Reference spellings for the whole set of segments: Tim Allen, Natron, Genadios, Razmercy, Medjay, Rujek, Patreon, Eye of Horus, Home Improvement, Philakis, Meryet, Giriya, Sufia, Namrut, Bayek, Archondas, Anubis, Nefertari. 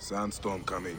Sandstorm coming.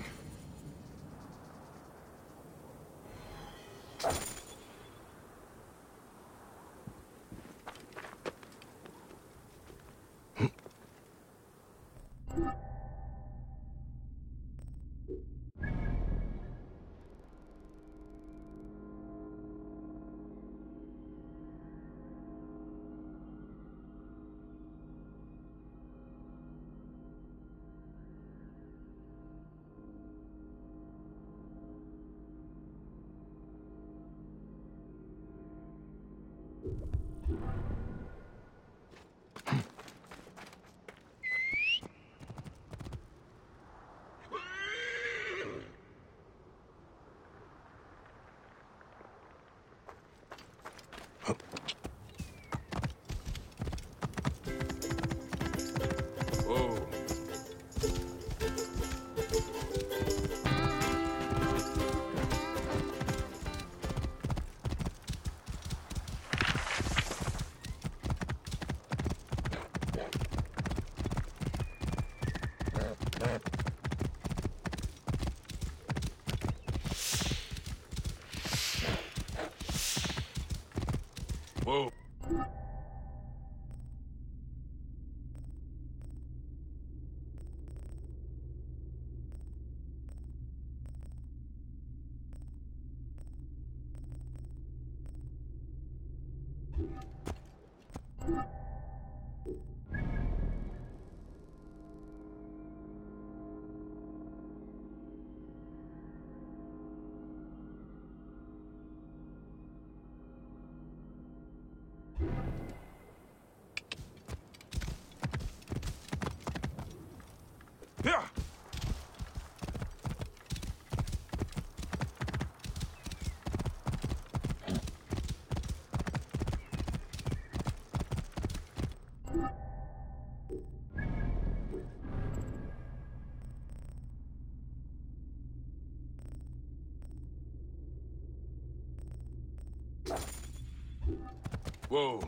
Whoa.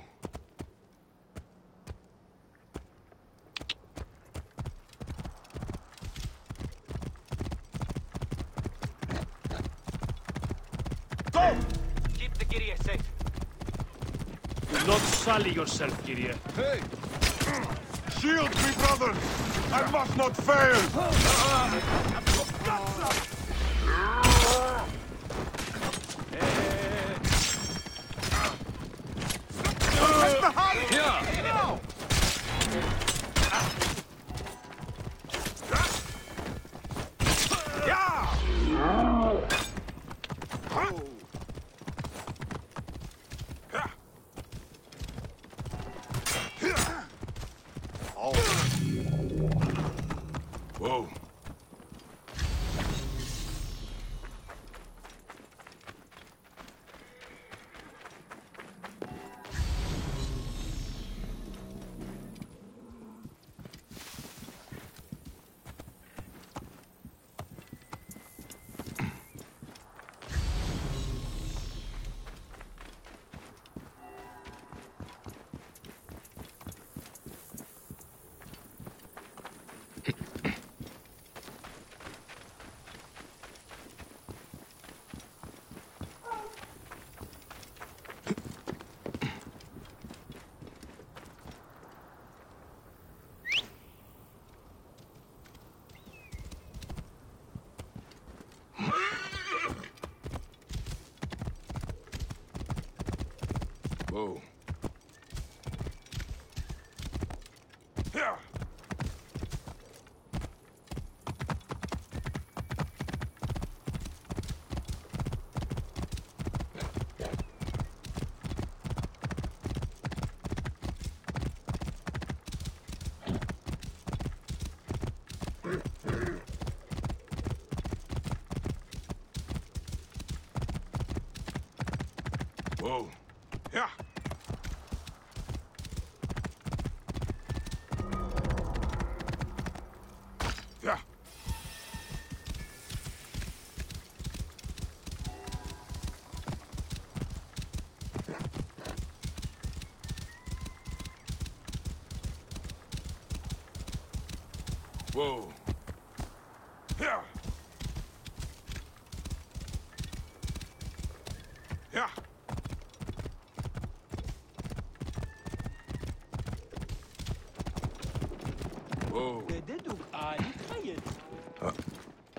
Go! Keep the Giriya safe. Do not sully yourself, Giriya. Hey! Shield me, brother! I must not fail! Whoa. Whoa. Yeah. Whoa. Whoa.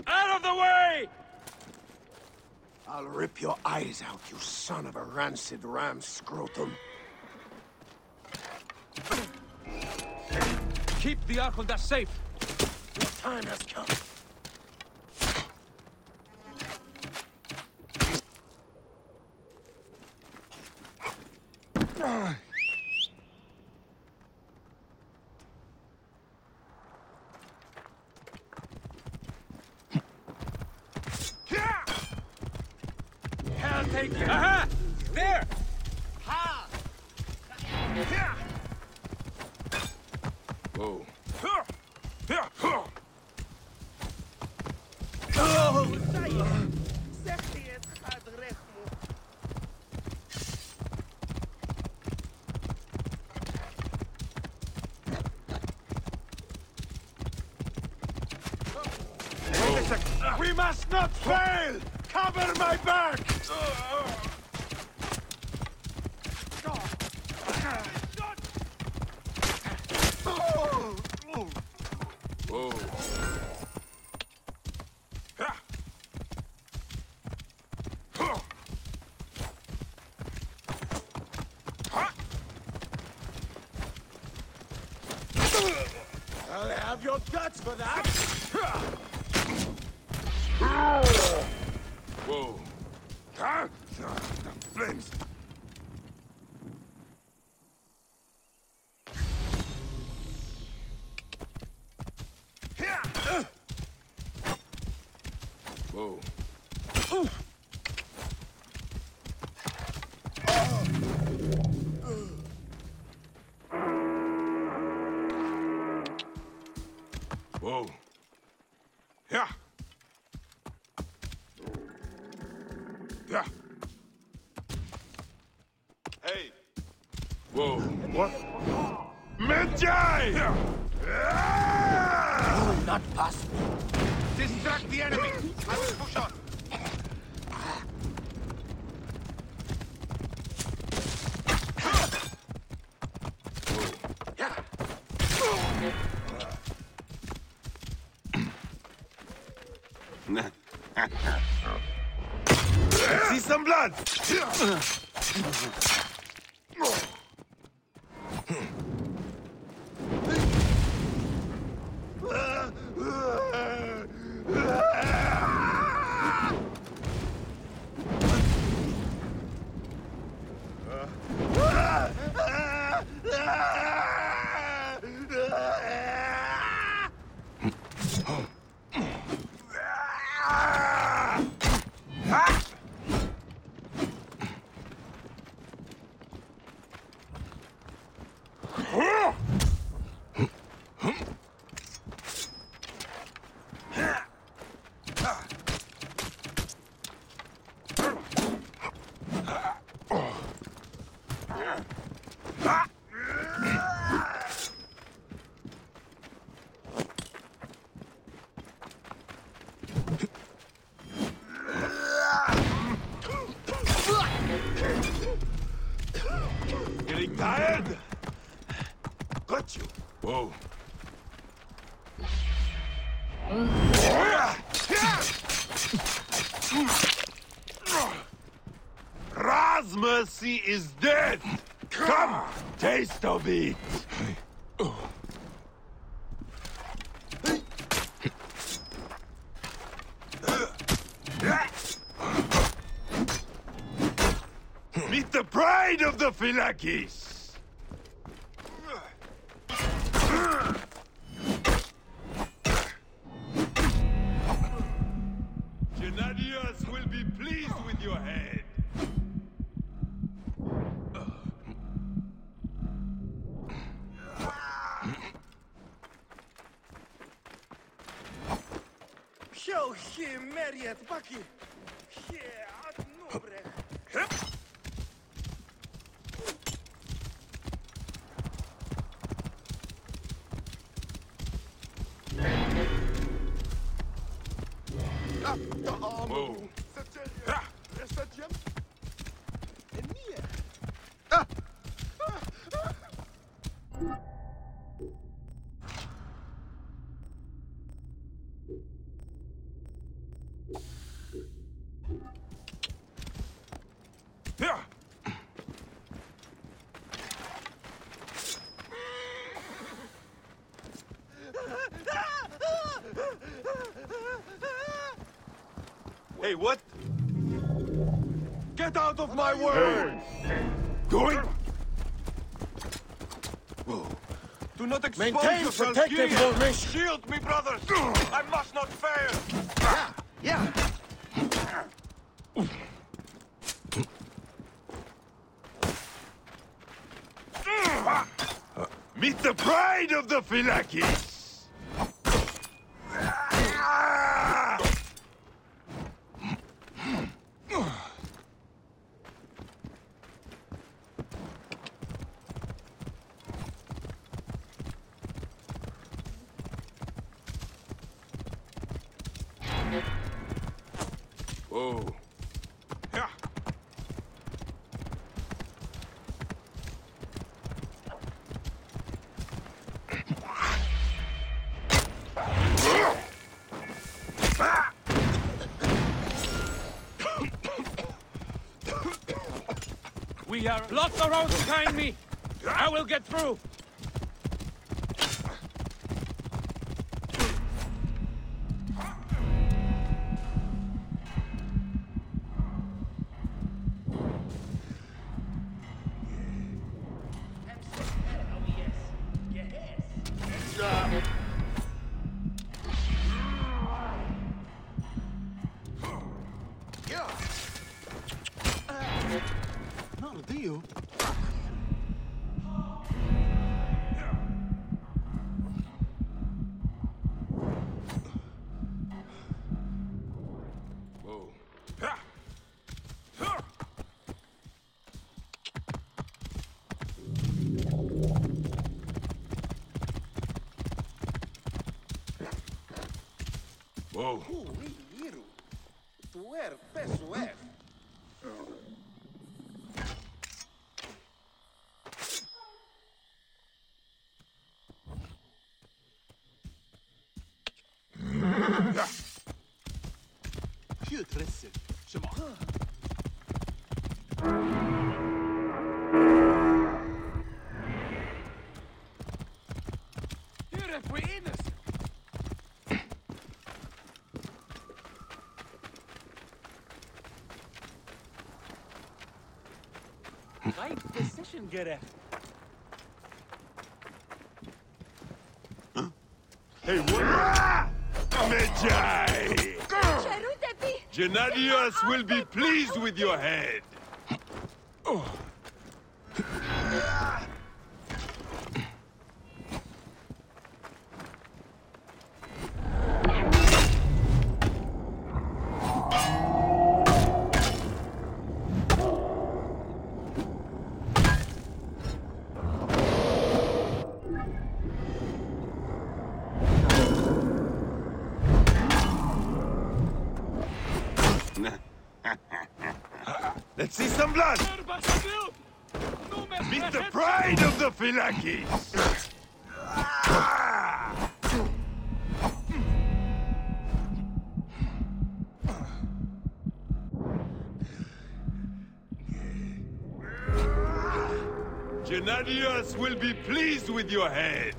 Out of the way! I'll rip your eyes out, you son of a rancid ram scrotum. Keep the Archondas safe. Your time has come. We must not fail! Cover my back! Whoa. I'll have your guts for that! Whoa. Huh? The flames. Whoa. Whoa. Yeah. Hey. Whoa. What? Medjay! You will not pass me. Distract the enemy. I will push on. See some blood! Whoa. Razmercy is dead! Come, taste of it! Meet the pride of the Philakis! Genadios will be pleased with your head. Show him, Meryet, Bucky. Here at Nobre. Whoa. Wait, what? Get out of my way! Hey. Going? Whoa. Do not expose yourself. Maintain protective formation. Shield me, brothers! I must not fail! Yeah! Meet the pride of the Philakis! Whoa. Lots of roads behind me! I will get through! Right decision, Giriya. Huh? Hey, what? Medjay! Genadios will be pleased with your head. Oh. Philakis! Genadios will be pleased with your head!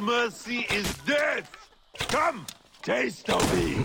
Mercy is death! Come, taste of it!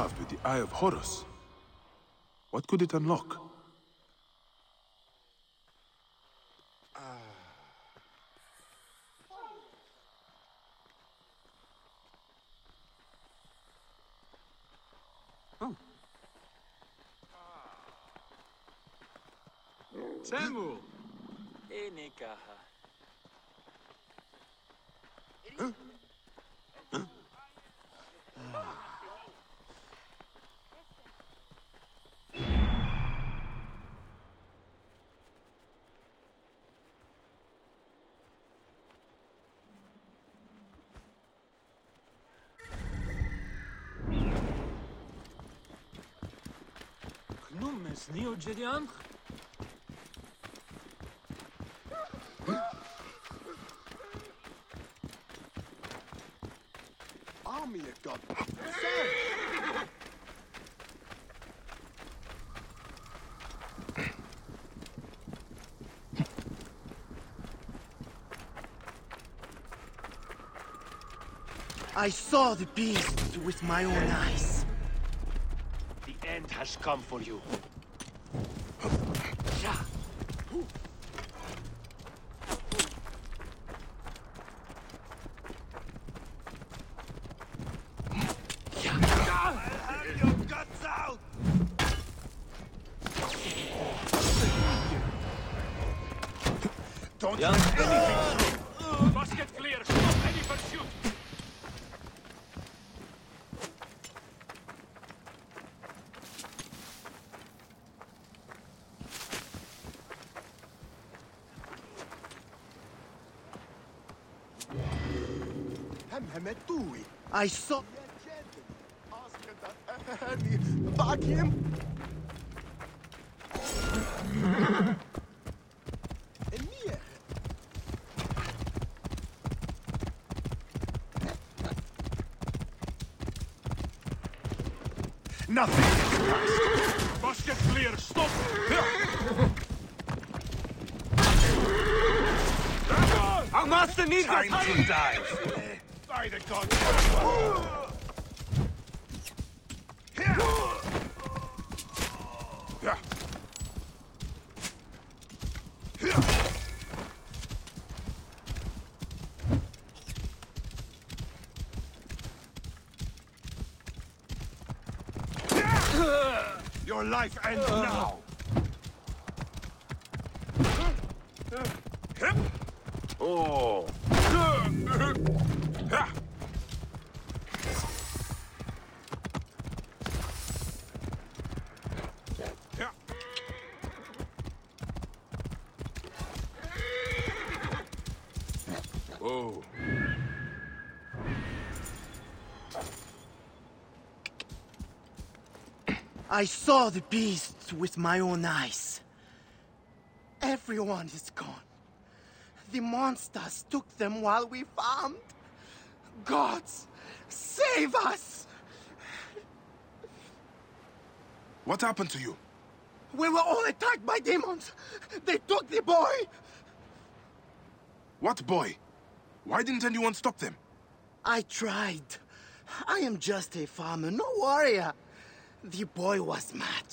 carved with the Eye of Horus. What could it unlock? Samuel! Huh? Huh? Army of God. I saw the beast with my own eyes. The end has come for you. I saw... Back him! Nothing! Basket clear! Stop! Our master needs time to die! By the gods! Your life ends now! Oh! Oh. I saw the beast with my own eyes. Everyone is gone. The monsters took them while we farmed. Gods, save us! What happened to you? We were all attacked by demons. They took the boy. What boy? Why didn't anyone stop them? I tried. I am just a farmer, no warrior. The boy was mad.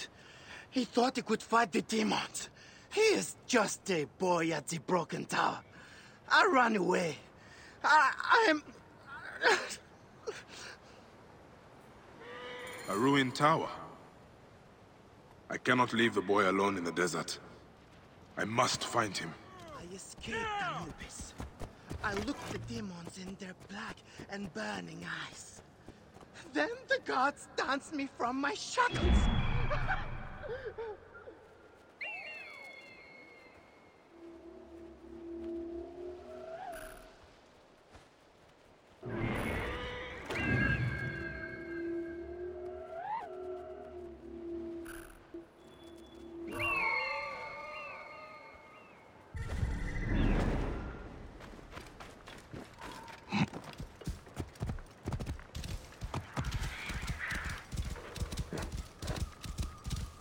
He thought he could fight the demons. He is just a boy at the broken tower. I ran away. I am... A ruined tower. I cannot leave the boy alone in the desert. I must find him. I escaped Anubis. I looked the demons in their black and burning eyes. Then the gods danced me from my shackles.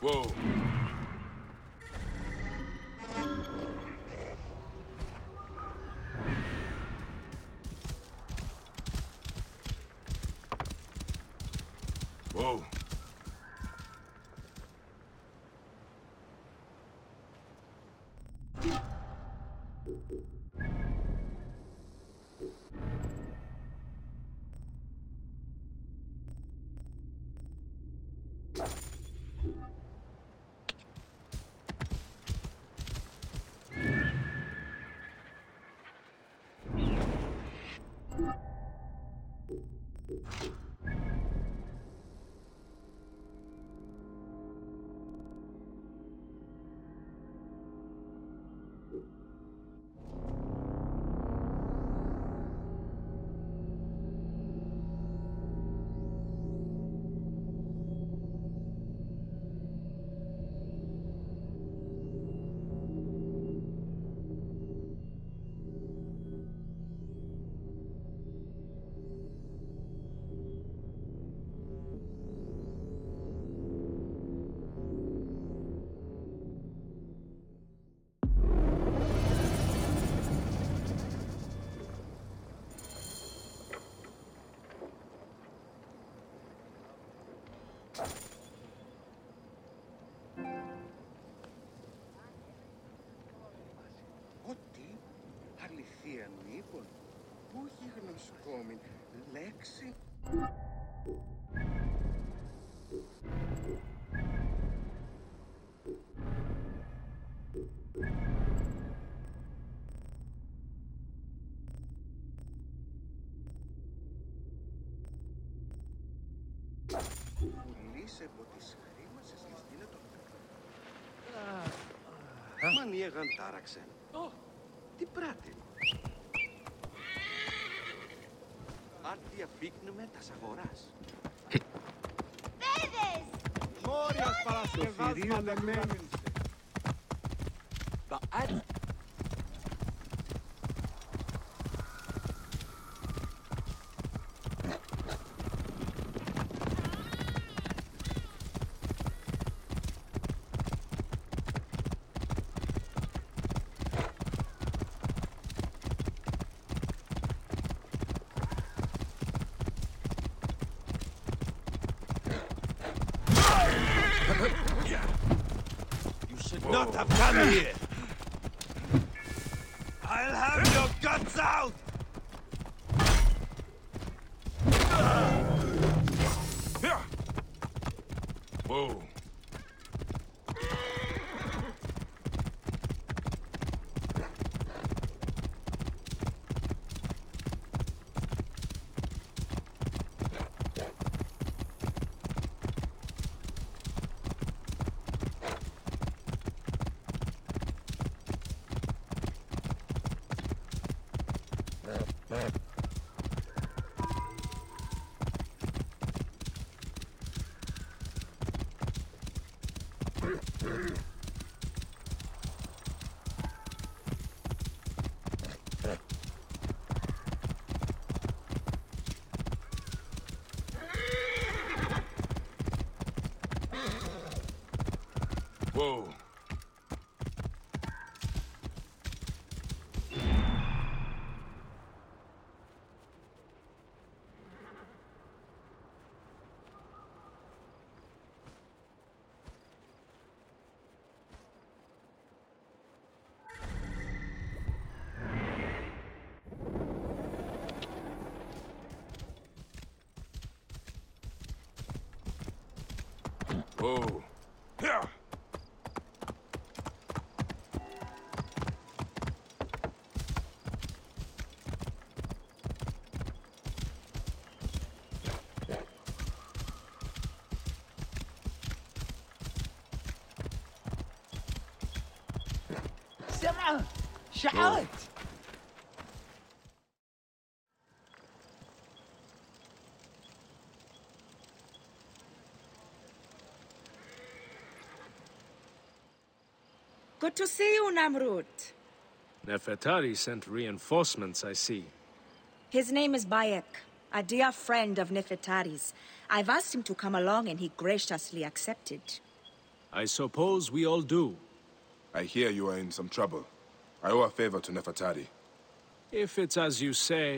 Whoa. Whoa. Μανίεγαν τάραξεν. Τι πράττει. Άρτια φύκνουμε τας αγοράς. Βέβες! Μόριας παρασκευάς κατεμένης. Τα άντια. Here. I'll have your guts out! Whoa. Whoa. Whoa. Shout! Good to see you, Namrut. Nefertari sent reinforcements, I see. His name is Bayek, a dear friend of Nefertari's. I've asked him to come along and he graciously accepted. I suppose we all do. I hear you are in some trouble. I owe a favor to Nefertari. If it's as you say,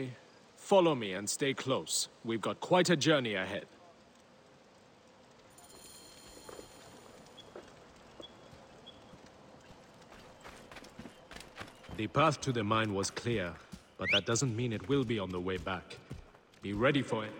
follow me and stay close. We've got quite a journey ahead. The path to the mine was clear, but that doesn't mean it will be on the way back. Be ready for it.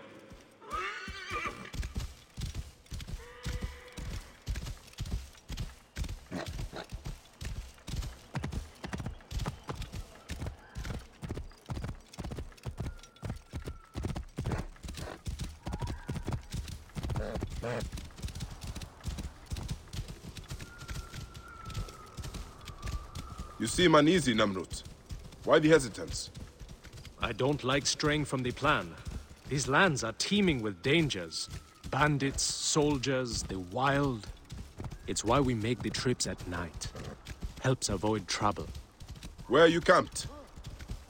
You seem uneasy, Namrut. Why the hesitance? I don't like straying from the plan. These lands are teeming with dangers. Bandits, soldiers, the wild. It's why we make the trips at night. Helps avoid trouble. Where are you camped?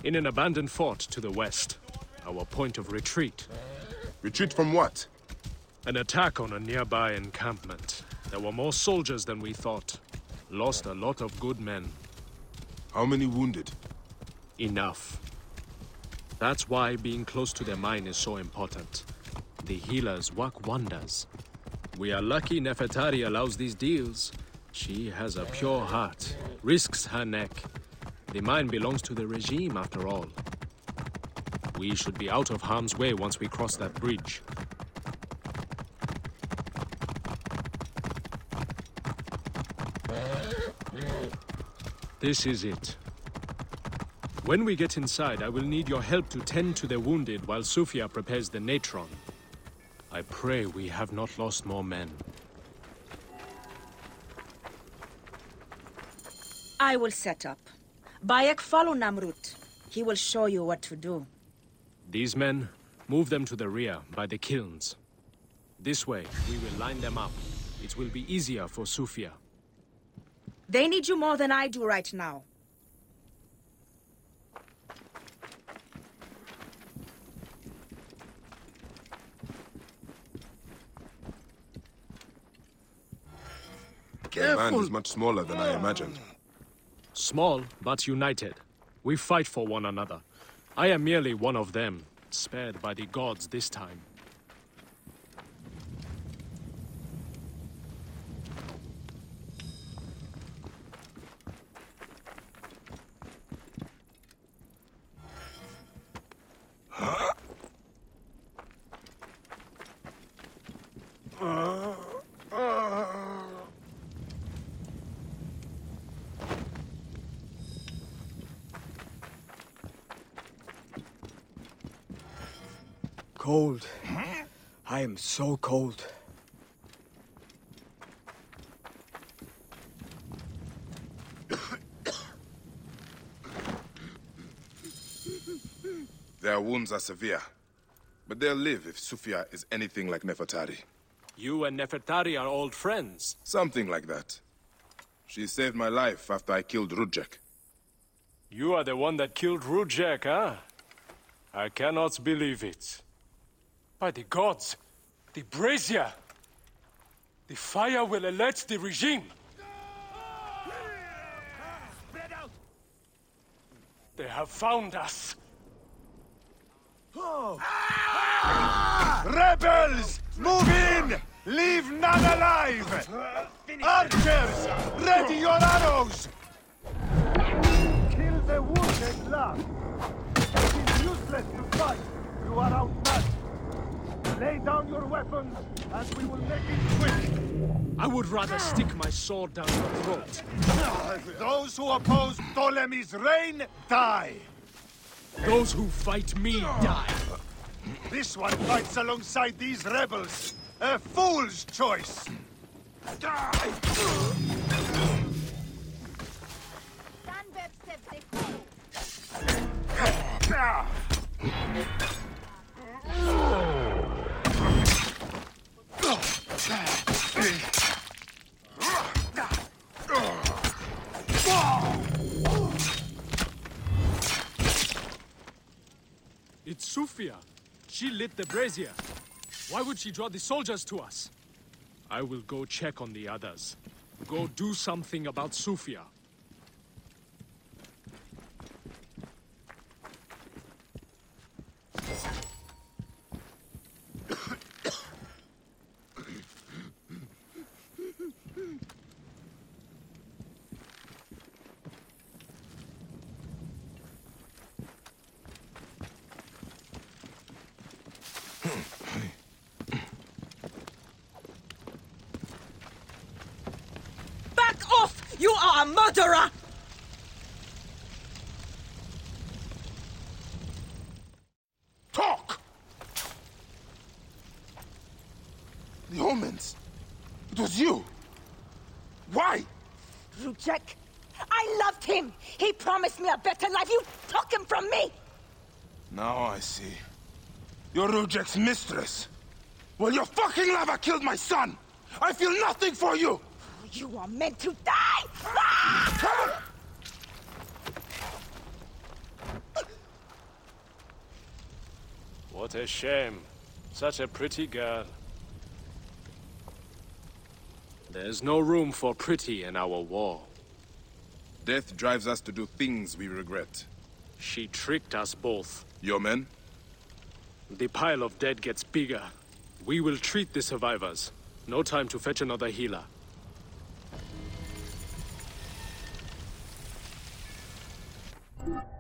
In an abandoned fort to the west. Our point of retreat. Retreat from what? An attack on a nearby encampment. There were more soldiers than we thought. Lost a lot of good men. How many wounded? Enough. That's why being close to the mine is so important. The healers work wonders. We are lucky Nefertari allows these deals. She has a pure heart, risks her neck. The mine belongs to the regime after all. We should be out of harm's way once we cross that bridge. This is it. When we get inside, I will need your help to tend to the wounded while Sufia prepares the Natron. I pray we have not lost more men. I will set up. Bayek, follow Namrut. He will show you what to do. These men, move them to the rear, by the kilns. This way, we will line them up. It will be easier for Sufia. They need you more than I do right now. The band is much smaller than I imagined. Small, but united. We fight for one another. I am merely one of them, spared by the gods this time. Cold. I am so cold. Their wounds are severe, but they'll live if Sufia is anything like Nefertari. You and Nefertari are old friends. Something like that. She saved my life after I killed Rujek. You are the one that killed Rujek, huh? I cannot believe it. By the gods, the brazier! The fire will alert the regime! They have found us! Rebels! Move in! Leave none alive! Archers! Ready your arrows! Kill the wounded last! It is useless to fight! You are outmatched! Lay down your weapons, and we will make it quick! I would rather stick my sword down your throat. Those who oppose Ptolemy's reign, die! Those who fight me, die! This one fights alongside these rebels! A fool's choice! Die! It's Sufia. She lit the brazier. Why would she draw the soldiers to us? I will go check on the others. Go do something about Sufia. You are a murderer! Talk! The omens! It was you! Why? Rujek! I loved him! He promised me a better life! You took him from me! Now I see. You're Rujek's mistress! Well, your fucking lover killed my son! I feel nothing for you! You are meant to die! Ah! What a shame. Such a pretty girl. There's no room for pretty in our war. Death drives us to do things we regret. She tricked us both. Your men? The pile of dead gets bigger. We will treat the survivors. No time to fetch another healer. What?